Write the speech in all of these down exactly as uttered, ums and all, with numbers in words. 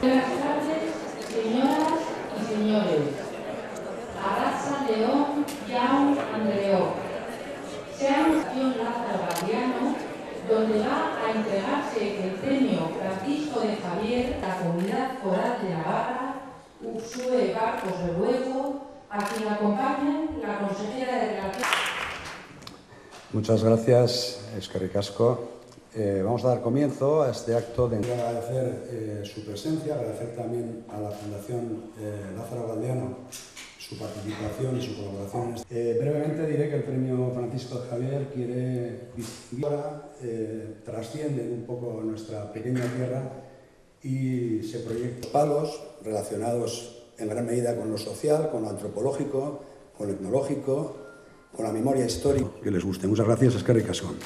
Buenas tardes, señoras y señores. Arracha León Yao Andreo. Sea una Fundación Lázaro Galdiano, donde va a entregarse el Premio Francisco de Javier a la Comunidad Foral de Navarra, Uxue Barkos Revuelto, a quien acompaña la consejera de Relaciones. Muchas gracias, Óscar y Cascón. Eh, vamos a dar comienzo a este acto de... Quiero agradecer eh, su presencia, agradecer también a la Fundación eh, Lázaro Galdiano su participación y su colaboración. Eh, brevemente diré que el Premio Francisco de Javier quiere... Ahora eh, trasciende un poco nuestra pequeña tierra y se proyecta palos relacionados en gran medida con lo social, con lo antropológico, con lo etnológico, con la memoria histórica. Que les guste. Muchas gracias, Óscar y Cascón.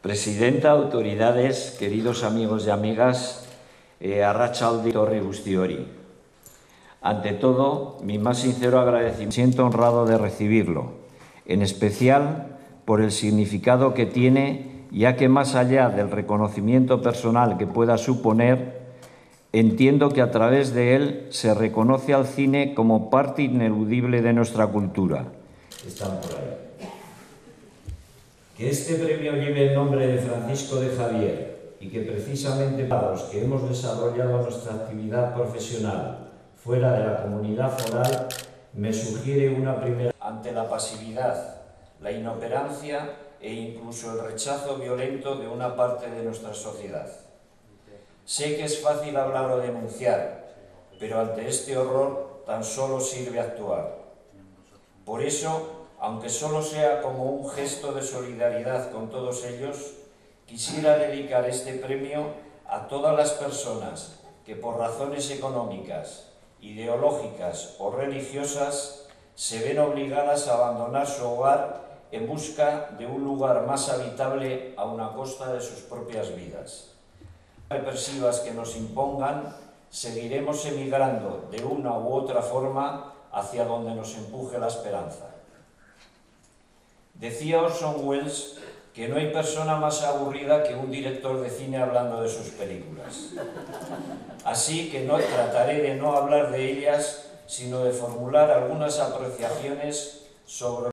Presidenta, autoridades, queridos amigos y amigas, eh, Arrachaldi, Torre Bustiori. Ante todo, mi más sincero agradecimiento. Siento honrado de recibirlo, en especial por el significado que tiene, ya que más allá del reconocimiento personal que pueda suponer, entiendo que a través de él se reconoce al cine como parte ineludible de nuestra cultura. Están por ahí. Que este premio lleve el nombre de Francisco de Javier y que precisamente para los que hemos desarrollado nuestra actividad profesional fuera de la comunidad foral, me sugiere una primera... Ante la pasividad, la inoperancia e incluso el rechazo violento de una parte de nuestra sociedad. Sé que es fácil hablar o denunciar, pero ante este horror tan solo sirve actuar. Por eso, aunque solo sea como un gesto de solidaridad con todos ellos, quisiera dedicar este premio a todas las personas que por razones económicas, ideológicas o religiosas se ven obligadas a abandonar su hogar en busca de un lugar más habitable a una costa de sus propias vidas. Las represivas que nos impongan, seguiremos emigrando de una u otra forma hacia donde nos empuje la esperanza. Decía Orson Welles que no hay persona más aburrida que un director de cine hablando de sus películas. Así que no trataré de no hablar de ellas, sino de formular algunas apreciaciones sobre...